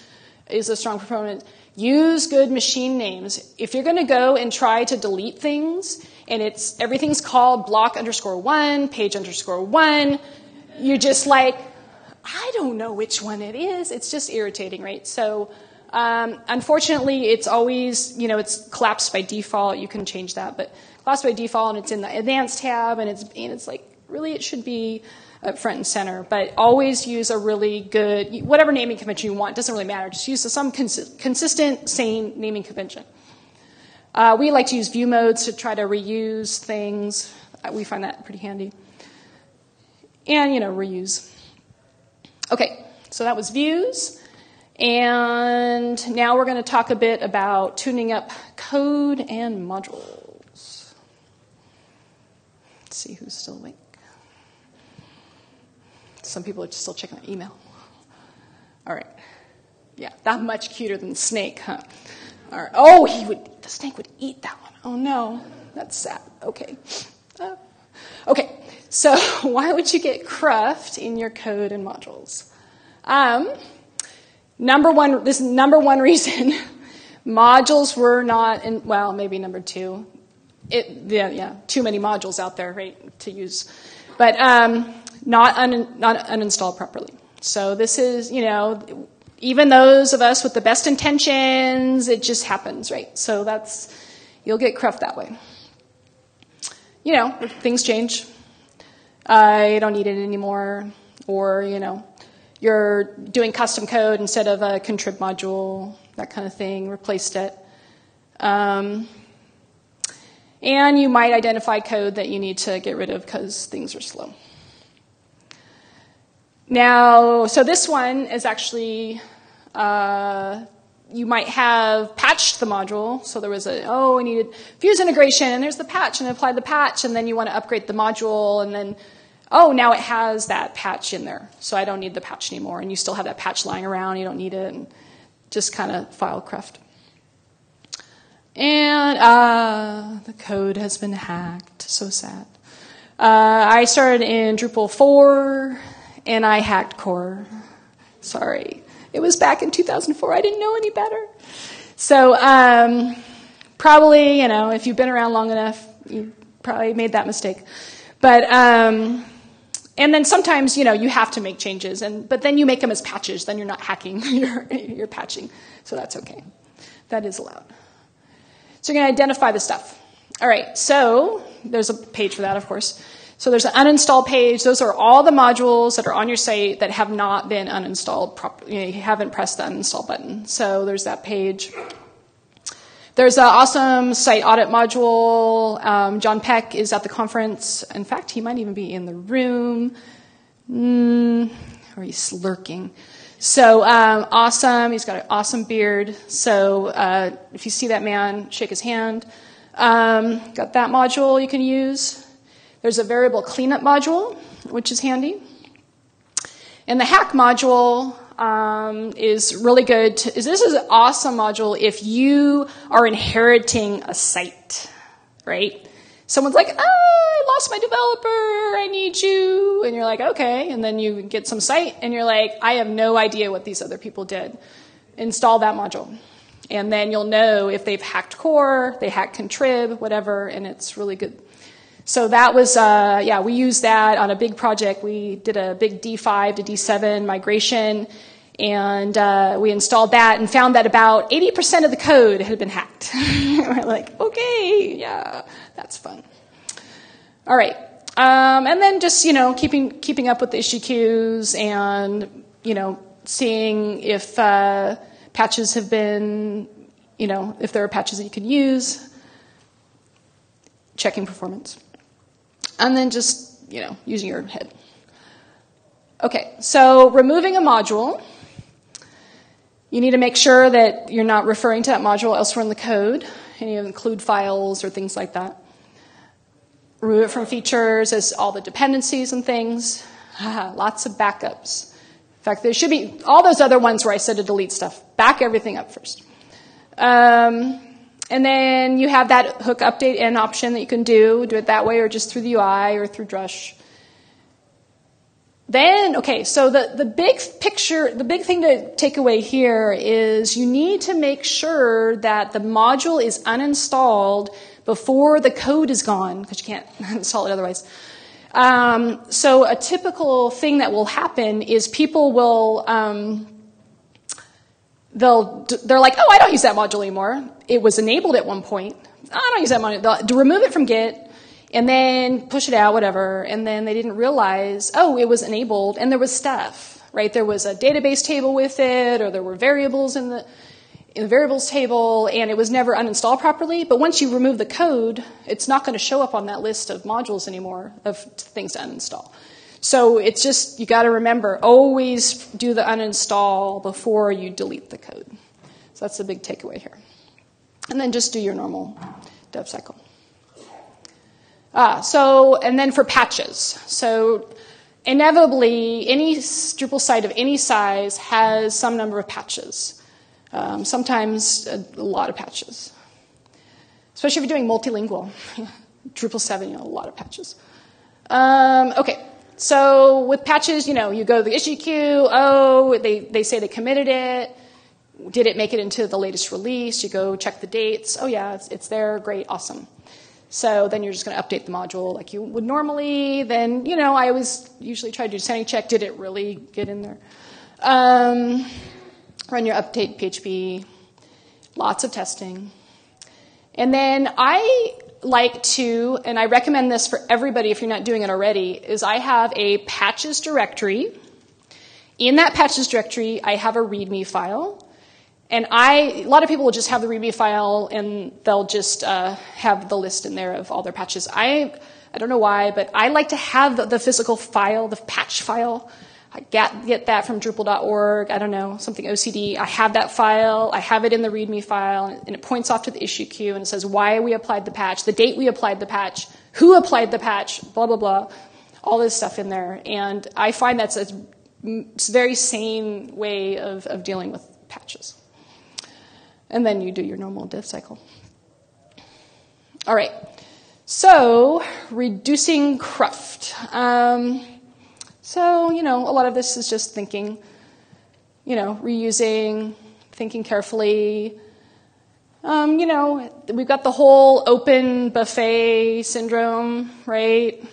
is a strong proponent, use good machine names. If you're going to go and try to delete things, and it's everything's called block underscore one, page underscore one, you're just like, I don't know which one it is. It's just irritating, right? So um, unfortunately, it's always, you know, it's collapsed by default. You can change that, but collapsed by default, and it's in the advanced tab, and it's and it's like, really, it should be up front and center. But always use a really good, whatever naming convention you want. It doesn't really matter. Just use some cons- consistent, sane naming convention. Uh, we like to use view modes to try to reuse things. We find that pretty handy. And, you know, reuse. Okay, so that was views. And now we're going to talk a bit about tuning up code and modules. Let's see who's still awake. Some people are still checking their email. All right. Yeah, that much cuter than the snake, huh? All right. Oh, he would, the snake would eat that one. Oh, no. That's sad. Okay. Uh, okay. So why would you get cruft in your code and modules? Um, number one, this number one reason, modules were not, in, well, maybe number two. It, yeah, yeah, too many modules out there, right, to use. But um, not, un, not uninstalled properly. So this is, you know, even those of us with the best intentions, it just happens, right? So that's, you'll get cruft that way. you know, things change. I don't need it anymore. Or, you know, you're doing custom code instead of a contrib module, that kind of thing, replaced it. Um, and you might identify code that you need to get rid of because things are slow. Now, so this one is actually, uh, you might have patched the module. So there was a, oh, I needed Fuse integration, and there's the patch, and I applied the patch, and then you want to upgrade the module, and then, oh, now it has that patch in there. So I don't need the patch anymore, and you still have that patch lying around. You don't need it, and just kind of file cruft. And uh, the code has been hacked. So sad. Uh, I started in Drupal four, and I hacked core. Sorry. It was back in two thousand four. I didn't know any better. So um, probably, you know, if you've been around long enough, you probably made that mistake. But um, and then sometimes, you know, you have to make changes, and but then you make them as patches. Then you're not hacking. you're, you're patching. So that's okay. That is allowed. So you're going to identify the stuff. All right. So there's a page for that, of course. So there's an uninstall page. Those are all the modules that are on your site that have not been uninstalled properly. You know, you haven't pressed the uninstall button. So there's that page. There's an awesome site audit module. Um, John Peck is at the conference. In fact, he might even be in the room. Mm, or he's lurking. So um, awesome. He's got an awesome beard. So uh, if you see that man, shake his hand. Um, got that module you can use. There's a variable cleanup module, which is handy. And the hack module um, is really good. To, is, this is an awesome module if you are inheriting a site, right? Someone's like, oh, I lost my developer. I need you. And you're like, okay. And then you get some site, and you're like, I have no idea what these other people did. Install that module. And then you'll know if they've hacked core, they hacked contrib, whatever, and it's really good. So that was, uh, yeah, we used that on a big project. We did a big D five to D seven migration, and uh, we installed that and found that about eighty percent of the code had been hacked. We're like, okay, yeah, that's fun. All right. Um, and then just, you know, keeping keeping up with the issue queues and, you know, seeing if uh, patches have been, you know, if there are patches that you can use, checking performance. And then just, you know, using your head. Okay, so removing a module. You need to make sure that you're not referring to that module elsewhere in the code. And you include files or things like that. Remove it from features as all the dependencies and things. Lots of backups. In fact, there should be all those other ones where I said to delete stuff. Back everything up first. Um... And then you have that hook update in option that you can do. Do it that way or just through the U I or through Drush. Then, okay, so the, the big picture, the big thing to take away here is you need to make sure that the module is uninstalled before the code is gone, because you can't install it otherwise. Um, so a typical thing that will happen is people will... Um, They'll, they're like, oh, I don't use that module anymore. It was enabled at one point. Oh, I don't use that module. They'll remove it from Git and then push it out, whatever. And then they didn't realize, oh, it was enabled and there was stuff, right? There was a database table with it, or there were variables in the, in the variables table, and it was never uninstalled properly. But once you remove the code, it's not going to show up on that list of modules anymore of things to uninstall. So it's just, you got to remember, always do the uninstall before you delete the code. So that's the big takeaway here. And then just do your normal dev cycle. Ah, so, and then for patches. So inevitably, any Drupal site of any size has some number of patches. Um, sometimes a, a lot of patches. Especially if you're doing multilingual. Drupal seven, you know, a lot of patches. Um, okay. So with patches, you know, you go to the issue queue. Oh, they, they say they committed it. Did it make it into the latest release? You go check the dates. Oh, yeah, it's, it's there. Great, awesome. So then you're just going to update the module like you would normally. Then, you know, I always usually try to do sanity check. Did it really get in there? Um, run your update P H P. Lots of testing. And then I... like to, and I recommend this for everybody if you're not doing it already, is I have a patches directory. In that patches directory, I have a README file. And I, a lot of people will just have the README file and they'll just uh, have the list in there of all their patches. I, I don't know why, but I like to have the, the physical file, the patch file. I get, get that from Drupal dot org, I don't know, something O C D. I have that file, I have it in the README file, and it points off to the issue queue and it says why we applied the patch, the date we applied the patch, who applied the patch, blah, blah, blah, all this stuff in there. And I find that's a very sane way of, of dealing with patches. And then you do your normal div cycle. All right, so reducing cruft. Um, So, you know, a lot of this is just thinking, you know, reusing, thinking carefully. Um, you know, we've got the whole open buffet syndrome, right?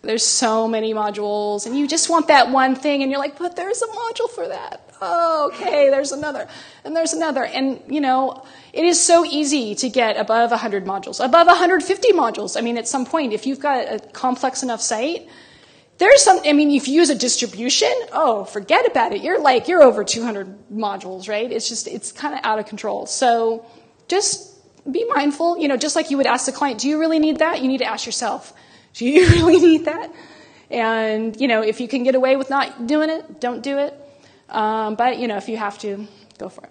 There's so many modules, and you just want that one thing, and you're like, but there's a module for that. Oh, okay, there's another, and there's another. And, you know, it is so easy to get above one hundred modules, above one hundred fifty modules. I mean, at some point, if you've got a complex enough site, there's some, I mean, if you use a distribution, oh, forget about it. You're like, you're over two hundred modules, right? It's just, it's kind of out of control. So just be mindful, you know, just like you would ask the client, do you really need that? You need to ask yourself, do you really need that? And, you know, if you can get away with not doing it, don't do it. Um, but, you know, if you have to, go for it.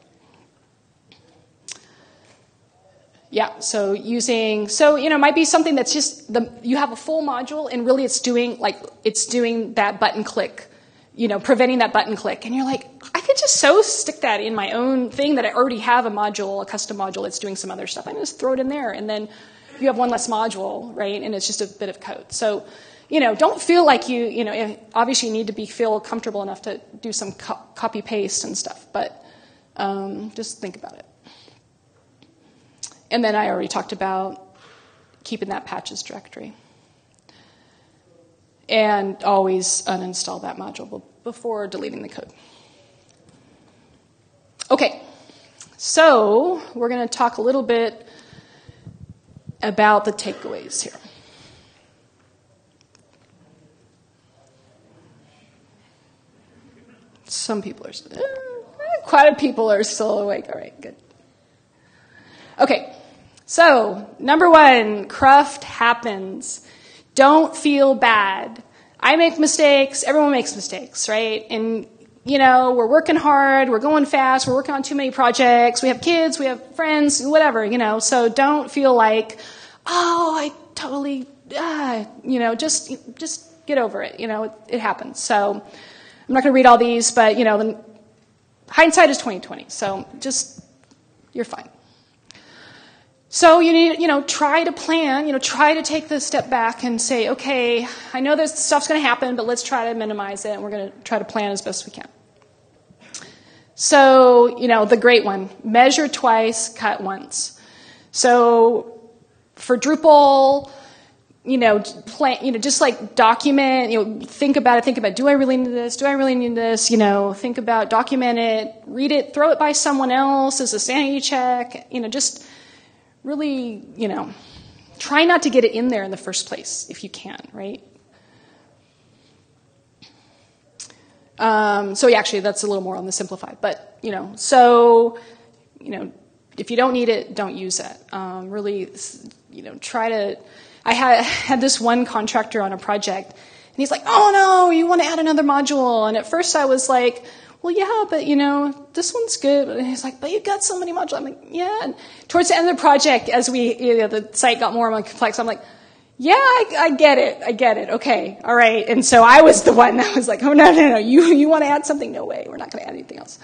Yeah, so using, so, you know, it might be something that's just, the you have a full module and really it's doing, like, it's doing that button click, you know, preventing that button click. And you're like, I could just so stick that in my own thing that I already have a module, a custom module that's doing some other stuff. I just throw it in there and then you have one less module, right? And it's just a bit of code. So, you know, don't feel like you, you know, obviously you need to be feel comfortable enough to do some co- copy paste and stuff, but um, just think about it. And then I already talked about keeping that patches directory. And always uninstall that module before deleting the code. Okay, so we're going to talk a little bit about the takeaways here. Some people are still, quite a few people are still awake. All right, good. Okay. So, number one, cruft happens. Don't feel bad. I make mistakes. Everyone makes mistakes, right? And, you know, we're working hard. We're going fast. We're working on too many projects. We have kids. We have friends, whatever, you know. So don't feel like, oh, I totally, ah, you know, just just get over it. You know, it, it happens. So I'm not going to read all these, but, you know, the, hindsight is twenty twenty. So just, you're fine. So you need, you know, try to plan, you know, try to take the step back and say, okay, I know this stuff's going to happen, but let's try to minimize it, and we're going to try to plan as best we can. So, you know, the great one, measure twice, cut once. So for Drupal, you know, plan, you know, just like document, you know, think about it, think about, do I really need this? Do I really need this? You know, think about, document it, read it, throw it by someone else as a sanity check, you know, just really, you know, try not to get it in there in the first place if you can, right? Um, so, yeah, actually, that's a little more on the simplified. But, you know, so, you know, if you don't need it, don't use it. Um, really, you know, try to... I had, had this one contractor on a project, and he's like, oh, no, you want to add another module. And at first I was like... well, yeah, but, you know, this one's good. And he's like, but you've got so many modules. I'm like, yeah. And towards the end of the project, as we, you know, the site got more and more complex, I'm like, yeah, I, I get it. I get it. Okay. All right. And so I was the one that was like, oh, no, no, no. You you want to add something? No way. We're not going to add anything else.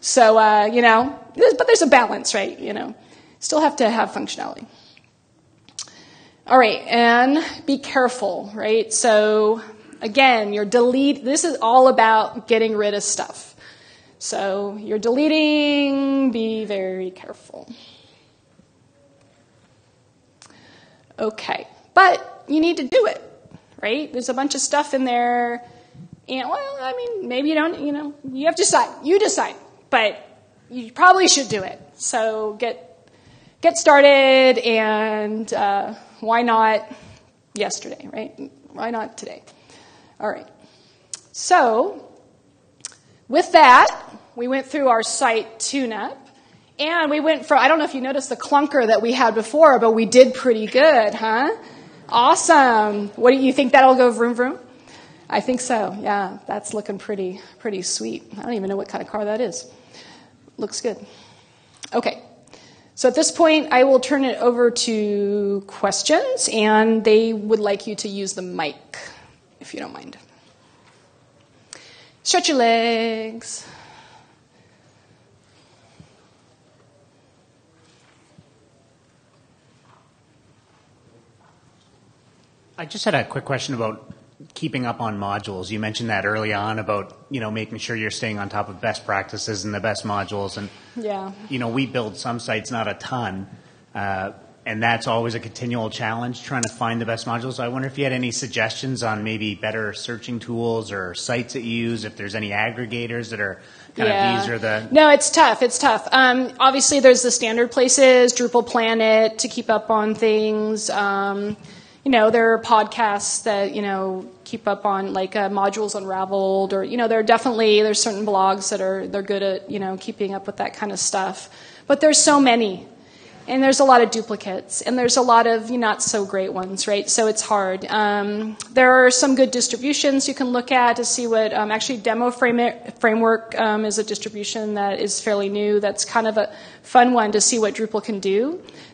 So, uh, you know, there's, but there's a balance, right? You know, still have to have functionality. All right. And be careful, right? So, again, you're delete. This is all about getting rid of stuff. So you're deleting, be very careful. Okay, but you need to do it, right? There's a bunch of stuff in there. And, well, I mean, maybe you don't, you know, you have to decide. You decide, but you probably should do it. So get get started and uh, why not yesterday, right? Why not today? All right. So with that, we went through our site tune-up. And we went from, I don't know if you noticed the clunker that we had before, but we did pretty good, huh? Awesome. What do you think that'll go vroom vroom? I think so, yeah. That's looking pretty, pretty sweet. I don't even know what kind of car that is. Looks good. Okay. So at this point, I will turn it over to questions, and they would like you to use the mic, if you don't mind. Stretch your legs. I just had a quick question about keeping up on modules. You mentioned that early on about, you know, making sure you're staying on top of best practices and the best modules. And, yeah. you know, we build some sites, not a ton. Uh, and that's always a continual challenge, trying to find the best modules. I wonder if you had any suggestions on maybe better searching tools or sites that you use, if there's any aggregators that are kind yeah. of these are the... No, it's tough. It's tough. Um, obviously, there's the standard places, Drupal Planet, to keep up on things. Um You know, there are podcasts that, you know, keep up on, like, uh, modules unraveled, or, you know, there are definitely, there's certain blogs that are, they're good at, you know, keeping up with that kind of stuff. But there's so many. And there's a lot of duplicates. And there's a lot of you know, not so great ones, right? So it's hard. Um, there are some good distributions you can look at to see what, um, actually, Demo Framework um, is a distribution that is fairly new. That's kind of a fun one to see what Drupal can do.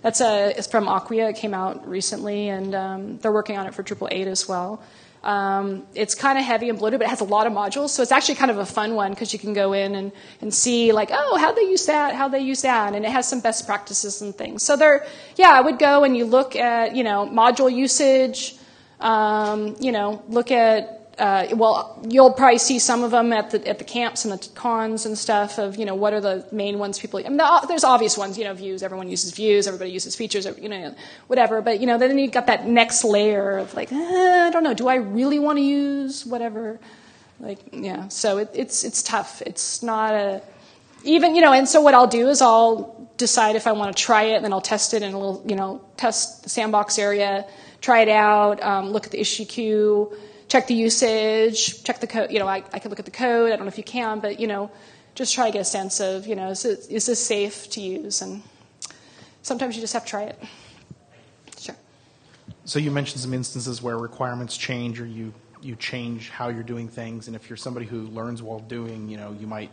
That's a, it's from Acquia. It came out recently, and um, they're working on it for Drupal eight as well. Um, it's kind of heavy and bloated, but it has a lot of modules, so it's actually kind of a fun one because you can go in and, and see, like, oh, how'd they use that, how'd they use that, and it has some best practices and things. So there, yeah, I would go and you look at, you know, module usage, um, you know, look at, uh, well, you'll probably see some of them at the at the camps and the cons and stuff of, you know, what are the main ones people, I mean, there's obvious ones, you know, views, everyone uses views, everybody uses features, you know, whatever, but, you know, then you've got that next layer of, like, eh, I don't know, do I really want to use whatever, like, yeah, so it, it's it's tough, it's not a, even, you know, and so what I'll do is I'll decide if I want to try it, and then I'll test it in a little, you know, test sandbox area, try it out, um, look at the issue queue, check the usage, check the code. You know, I, I can look at the code. I don't know if you can, but, you know, just try to get a sense of, you know, is, it, is this safe to use? And sometimes you just have to try it. Sure. So you mentioned some instances where requirements change or you, you change how you're doing things. And if you're somebody who learns while doing, you know, you might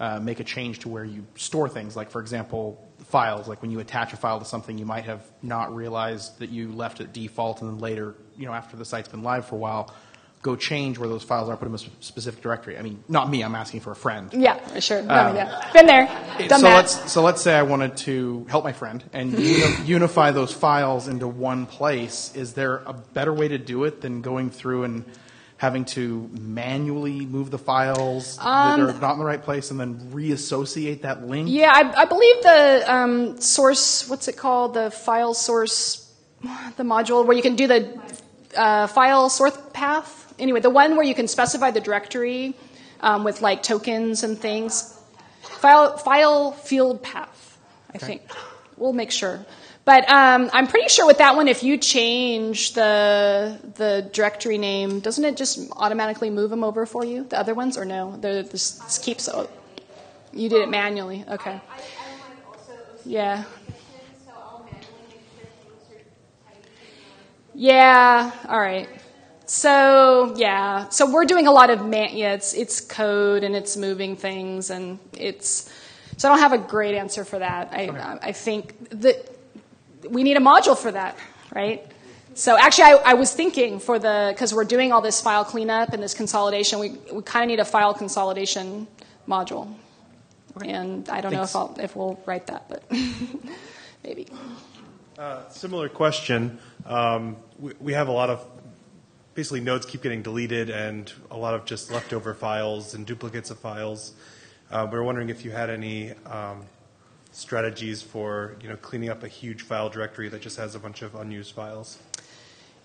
uh, make a change to where you store things. Like, for example, files. Like when you attach a file to something, you might have not realized that you left it default, and then later, you know, after the site's been live for a while, go change where those files are, put them in a specific directory. I mean, not me. I'm asking for a friend. Yeah, sure. Um, no, yeah. Been there. Done so that. Let's, so let's say I wanted to help my friend and uni- unify those files into one place. Is there a better way to do it than going through and having to manually move the files um, that are not in the right place and then reassociate that link? Yeah, I, I believe the um, source, what's it called? The file source, the module where you can do the uh, file source path. Anyway, the one where you can specify the directory um, with, like, tokens and things. File, file field path, I okay. think. We'll make sure. But um, I'm pretty sure with that one, if you change the the directory name, doesn't it just automatically move them over for you, the other ones, or no? They're, this keeps. Oh, you did it manually. Okay. Yeah. Yeah, all right. So, yeah. So we're doing a lot of, man- yeah, it's, it's code and it's moving things and it's, so I don't have a great answer for that. I okay. I, I think that we need a module for that, right? So actually I, I was thinking for the, because we're doing all this file cleanup and this consolidation, we we kind of need a file consolidation module. Okay. And I don't Thanks. know if I'll, if we'll write that, but maybe. Uh, similar question. Um, we, we have a lot of, basically, nodes keep getting deleted and a lot of just leftover files and duplicates of files. Uh, we were wondering if you had any um, strategies for, you know, cleaning up a huge file directory that just has a bunch of unused files.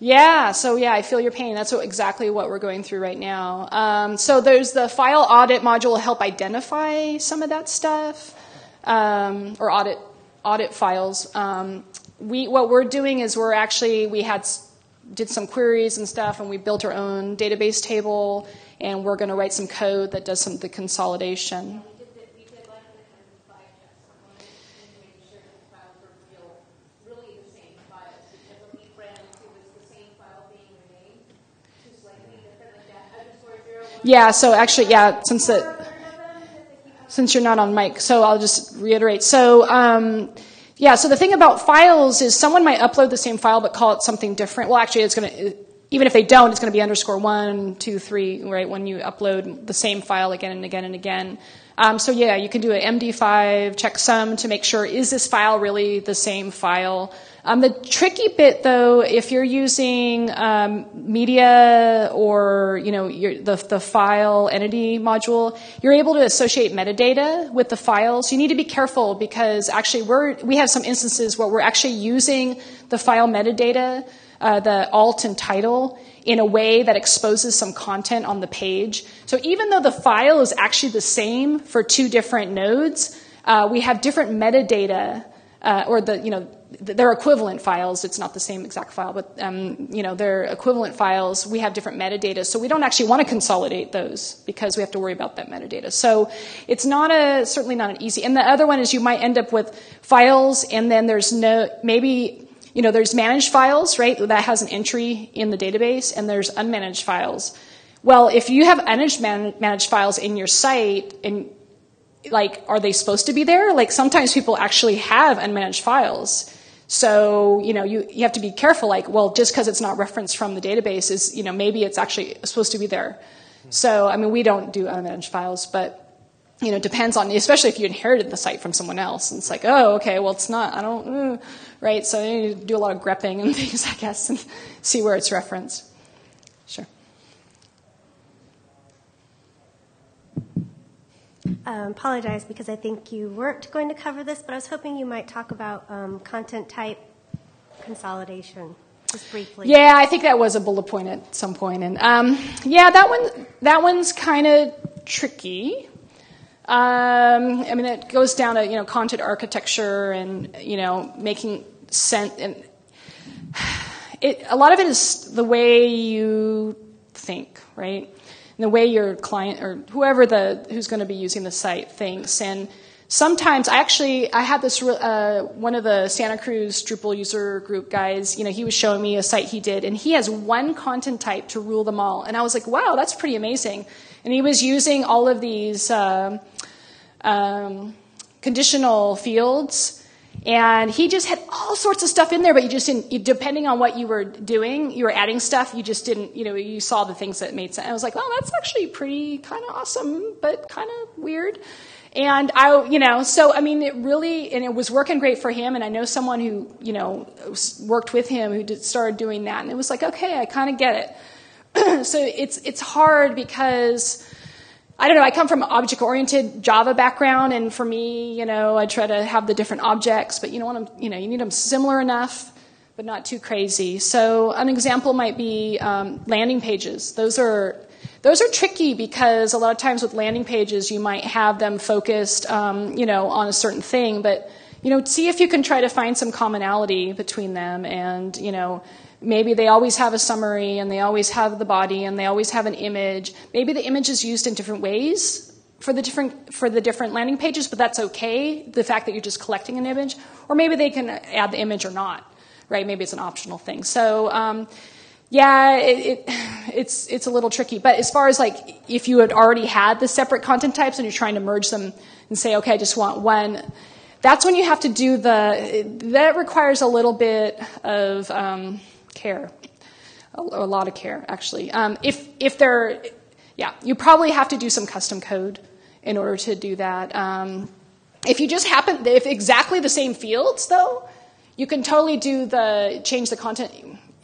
Yeah, so yeah, I feel your pain. That's what, exactly what we're going through right now. Um, so there's the file audit module to help identify some of that stuff, um, or audit audit files. Um, we what we're doing is we're actually we had did some queries and stuff, and we built our own database table, and we're going to write some code that does some of the consolidation. Yeah, so actually, yeah, since that, since you're not on mic, so I'll just reiterate. So, um, yeah, so the thing about files is someone might upload the same file but call it something different. Well, actually, it's going to, even if they don't, it's going to be underscore one, two, three, right, when you upload the same file again and again and again. Um, so, yeah, you can do an M D five checksum to make sure, is this file really the same file? Um, the tricky bit, though, if you're using um, media or you know your, the the file entity module, you're able to associate metadata with the files. You need to be careful because actually we're we have some instances where we're actually using the file metadata, uh, the alt and title, in a way that exposes some content on the page. So even though the file is actually the same for two different nodes, uh, we have different metadata uh, or the you know. They're equivalent files. It's not the same exact file, but um, you know they're equivalent files. We have different metadata, so we don't actually want to consolidate those because we have to worry about that metadata. So it's not a certainly not an easy. And the other one is you might end up with files, and then there's no maybe you know there's managed files, right? That has an entry in the database, and there's unmanaged files. Well, if you have managed managed files in your site, and like are they supposed to be there? Like sometimes people actually have unmanaged files. So, you know, you, you have to be careful, like, well, just because it's not referenced from the database is, you know, maybe it's actually supposed to be there. So, I mean, we don't do unmanaged files, but, you know, it depends on, especially if you inherited the site from someone else. And it's like, oh, okay, well, it's not, I don't, mm, right? So you need to do a lot of grepping and things, I guess, and see where it's referenced. Sure. I apologize because I think you weren't going to cover this, but I was hoping you might talk about um, content type consolidation, just briefly. Yeah, I think that was a bullet point at some point. And um, yeah, that one, that one's kind of tricky. Um, I mean, it goes down to, you know, content architecture and, you know, making sense. And it, a lot of it is the way you think, right? And the way your client or whoever the who's going to be using the site thinks. And sometimes, I actually, I had this, uh, one of the Santa Cruz Drupal user group guys, you know, he was showing me a site he did, and he has one content type to rule them all. And I was like, wow, that's pretty amazing. And he was using all of these um, um, conditional fields. And he just had all sorts of stuff in there, but you just didn't, you, depending on what you were doing, you were adding stuff, you just didn't, you know, you saw the things that made sense. I was like, oh, that's actually pretty kind of awesome, but kind of weird. And I, you know, so, I mean, it really, and it was working great for him, and I know someone who, you know, worked with him who did, started doing that, and it was like, okay, I kind of get it. So it's it's hard because... I don't know, I come from an object-oriented Java background, and for me, you know, I try to have the different objects, but you don't want them, you know, you need them similar enough, but not too crazy. So an example might be um, landing pages. Those are those are tricky because a lot of times with landing pages, you might have them focused, um, you know, on a certain thing, but, you know, see if you can try to find some commonality between them and, you know, maybe they always have a summary, and they always have the body, and they always have an image. Maybe the image is used in different ways for the different for the different landing pages, but that's okay. The fact that you're just collecting an image, or maybe they can add the image or not, right? Maybe it's an optional thing. So, um, yeah, it, it, it's it's a little tricky. But as far as like if you had already had the separate content types and you're trying to merge them and say, okay, I just want one, that's when you have to do the. That requires a little bit of. Um, care, a, a lot of care, actually. Um, if if they're, yeah, you probably have to do some custom code in order to do that. Um, if you just happen, if exactly the same fields, though, you can totally do the, change the content.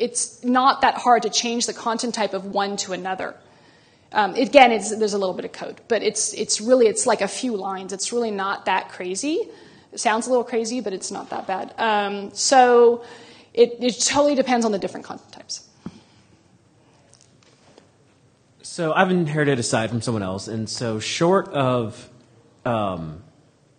It's not that hard to change the content type of one to another. Um, again, it's, there's a little bit of code, but it's it's really, it's like a few lines. It's really not that crazy. It sounds a little crazy, but it's not that bad. Um, so... It, it totally depends on the different content types. So I've inherited a site from someone else, and so short of um,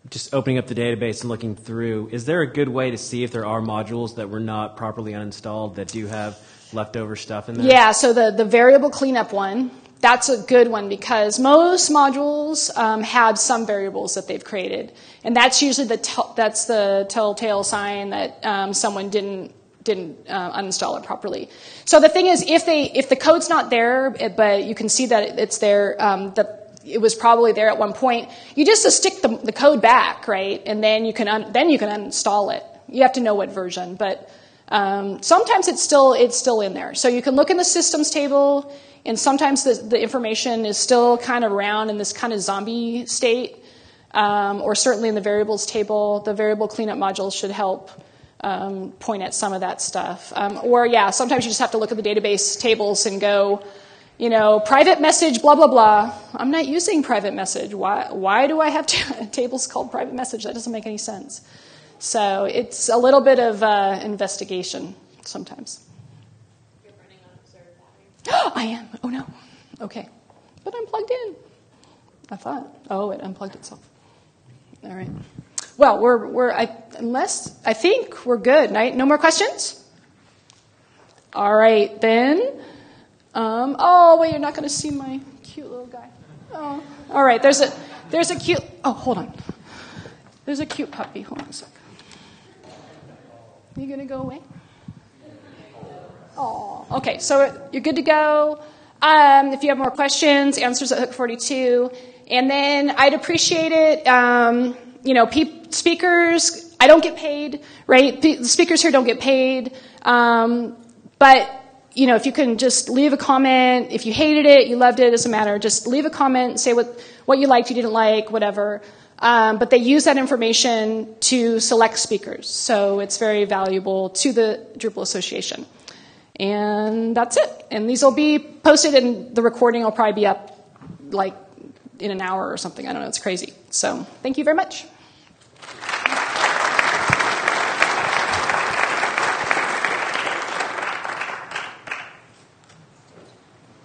just opening up the database and looking through, is there a good way to see if there are modules that were not properly uninstalled that do have leftover stuff in there? Yeah, so the, the variable cleanup one, that's a good one because most modules um, have some variables that they've created. And that's usually the, tel- that's the telltale sign that um, someone didn't didn't uh, uninstall it properly. So the thing is, if they if the code's not there, but you can see that it's there, um, the, it was probably there at one point. You just uh, stick the, the code back, right, and then you can un- then you can uninstall it. You have to know what version, but um, sometimes it's still it's still in there. So you can look in the systems table, and sometimes the, the information is still kind of around in this kind of zombie state, um, or certainly in the variables table. The variable cleanup module should help. Um, point at some of that stuff. Um, or, yeah, sometimes you just have to look at the database tables and go, you know, private message, blah, blah, blah. I'm not using private message. Why Why do I have t- tables called private message? That doesn't make any sense. So it's a little bit of uh, investigation sometimes. You're running on observed battery. I am. Oh, no. Okay. But I'm plugged in. I thought. Oh, it unplugged itself. All right. Well, we're we're I, unless I think we're good. Right? No more questions. All right then. Um, oh wait, you're not going to see my cute little guy. Oh, all right. There's a there's a cute. Oh, hold on. There's a cute puppy. Hold on a sec. You going to go away? Oh, okay. So you're good to go. Um, if you have more questions, answers at Hook forty-two, and then I'd appreciate it. Um, You know, pe- speakers, I don't get paid, right? Pe- the speakers here don't get paid. Um, but, you know, if you can just leave a comment. If you hated it, you loved it, it doesn't matter. Just leave a comment, say what, what you liked, you didn't like, whatever. Um, but they use that information to select speakers. So it's very valuable to the Drupal Association. And that's it. And these will be posted, and the recording will probably be up, like, in an hour or something. I don't know. It's crazy. So thank you very much.